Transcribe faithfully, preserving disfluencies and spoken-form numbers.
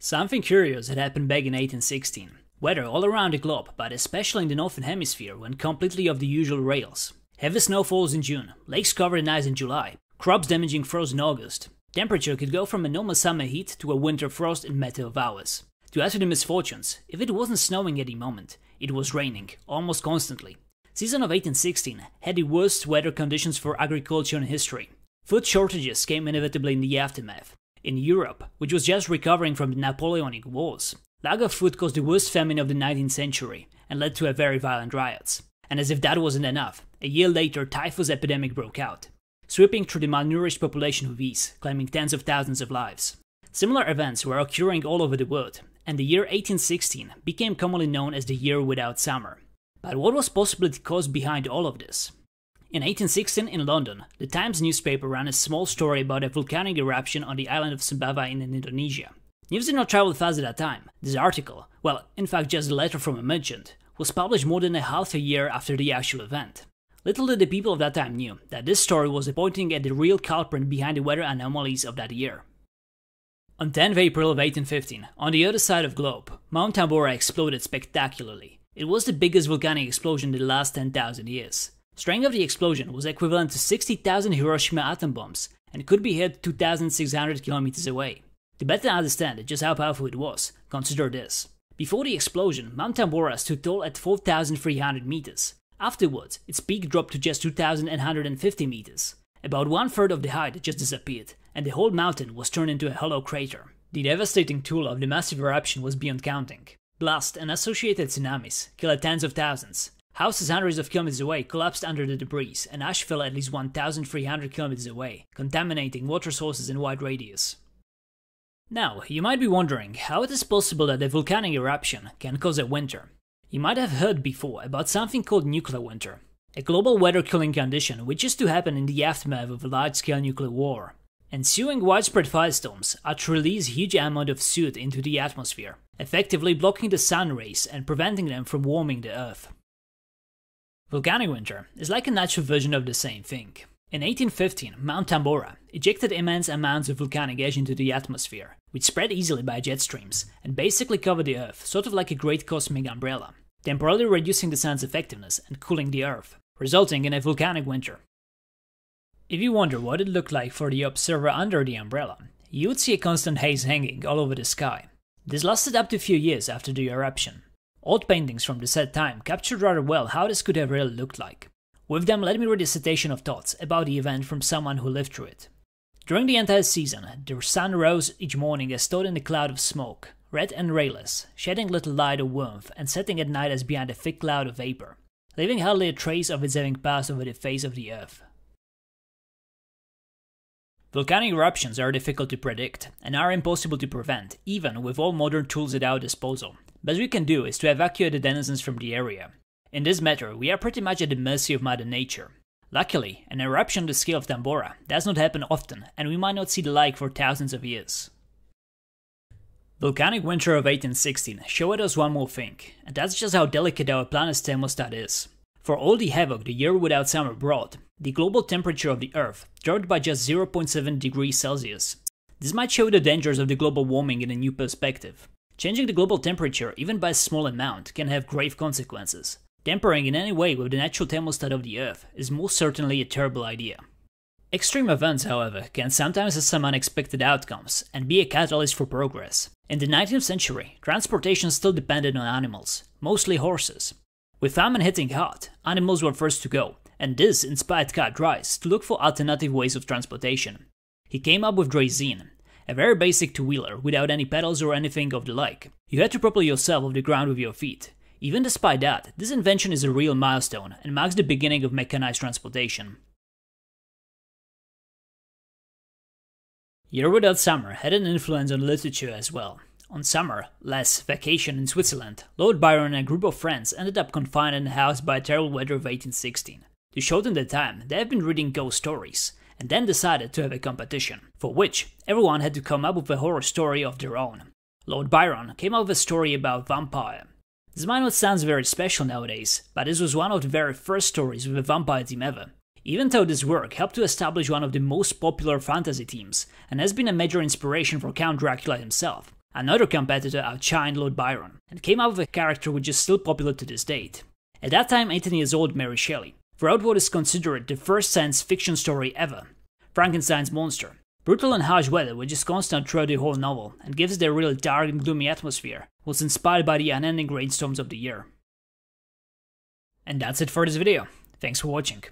Something curious had happened back in eighteen sixteen. Weather all around the globe, but especially in the northern hemisphere, went completely off the usual rails. Heavy snowfalls in June, lakes covered in ice in July, crops damaging frost in August. Temperature could go from a normal summer heat to a winter frost in a matter of hours. To add to the misfortunes, if it wasn't snowing at the moment, it was raining, almost constantly. Season of eighteen sixteen had the worst weather conditions for agriculture in history. Food shortages came inevitably in the aftermath. In Europe, which was just recovering from the Napoleonic Wars, lack of food caused the worst famine of the nineteenth century and led to a very violent riots. And as if that wasn't enough, a year later typhus epidemic broke out, sweeping through the malnourished population of Greece, claiming tens of thousands of lives. Similar events were occurring all over the world, and the year eighteen sixteen became commonly known as the year without summer. But what was possibly the cause behind all of this? In eighteen sixteen in London, the Times newspaper ran a small story about a volcanic eruption on the island of Sumbawa in Indonesia. News did not travel fast at that time. This article, well, in fact just a letter from a merchant, was published more than a half a year after the actual event. Little did the people of that time knew that this story was pointing at the real culprit behind the weather anomalies of that year. On the tenth of April of eighteen fifteen, on the other side of the globe, Mount Tambora exploded spectacularly. It was the biggest volcanic explosion in the last ten thousand years. Strength of the explosion was equivalent to sixty thousand Hiroshima atom bombs and could be hit two thousand six hundred kilometers away. To better understand just how powerful it was, consider this. Before the explosion, Mount Tambora stood tall at four thousand three hundred meters. Afterwards, its peak dropped to just two thousand one hundred fifty meters. About one third of the height just disappeared, and the whole mountain was turned into a hollow crater. The devastating toll of the massive eruption was beyond counting. Blast and associated tsunamis killed tens of thousands. Houses hundreds of kilometers away collapsed under the debris, and ash fell at least one thousand three hundred kilometers away, contaminating water sources in wide radius. Now, you might be wondering how it is possible that a volcanic eruption can cause a winter. You might have heard before about something called nuclear winter, a global weather-killing condition which is to happen in the aftermath of a large-scale nuclear war. Ensuing widespread firestorms are to release huge amount of soot into the atmosphere, effectively blocking the sun rays and preventing them from warming the earth. Volcanic winter is like a natural version of the same thing. In eighteen fifteen, Mount Tambora ejected immense amounts of volcanic ash into the atmosphere, which spread easily by jet streams and basically covered the Earth, sort of like a great cosmic umbrella, temporarily reducing the sun's effectiveness and cooling the Earth, resulting in a volcanic winter. If you wonder what it looked like for the observer under the umbrella, you would see a constant haze hanging all over the sky. This lasted up to a few years after the eruption. Old paintings from the said time captured rather well how this could have really looked like. With them, let me read a citation of thoughts about the event from someone who lived through it. During the entire season, the sun rose each morning as stood in a cloud of smoke, red and rayless, shedding little light or warmth, and setting at night as behind a thick cloud of vapor, leaving hardly a trace of its having passed over the face of the earth. Volcanic eruptions are difficult to predict, and are impossible to prevent, even with all modern tools at our disposal. Best we can do is to evacuate the denizens from the area. In this matter, we are pretty much at the mercy of Mother Nature. Luckily, an eruption on the scale of Tambora does not happen often, and we might not see the like for thousands of years. Volcanic winter of eighteen sixteen showed us one more thing, and that's just how delicate our planet's thermostat is. For all the havoc the year without summer brought, the global temperature of the Earth dropped by just zero point seven degrees Celsius. This might show the dangers of the global warming in a new perspective. Changing the global temperature, even by a small amount, can have grave consequences. Tampering in any way with the natural thermostat of the Earth is most certainly a terrible idea. Extreme events, however, can sometimes have some unexpected outcomes and be a catalyst for progress. In the nineteenth century, transportation still depended on animals, mostly horses. With famine hitting hard, animals were first to go, and this inspired Karl Drais to look for alternative ways of transportation. He came up with draisine, a very basic two-wheeler without any pedals or anything of the like. You had to propel yourself off the ground with your feet. Even despite that, this invention is a real milestone and marks the beginning of mechanized transportation. Year without summer had an influence on literature as well. On summer, less vacation in Switzerland, Lord Byron and a group of friends ended up confined in a house by terrible weather of eighteen sixteen. To shorten their time, they have been reading ghost stories, and then decided to have a competition, for which everyone had to come up with a horror story of their own. Lord Byron came up with a story about vampire. This might not sound very special nowadays, but this was one of the very first stories with a vampire theme ever. Even though this work helped to establish one of the most popular fantasy themes, and has been a major inspiration for Count Dracula himself, Another competitor outshined Lord Byron, and came up with a character which is still popular to this date. At that time eighteen years old Mary Shelley wrote what is considered the first science fiction story ever, Frankenstein's monster. Brutal and harsh weather, which is constant throughout the whole novel, and gives it a really dark and gloomy atmosphere, was inspired by the unending rainstorms of the year. And that's it for this video. Thanks for watching.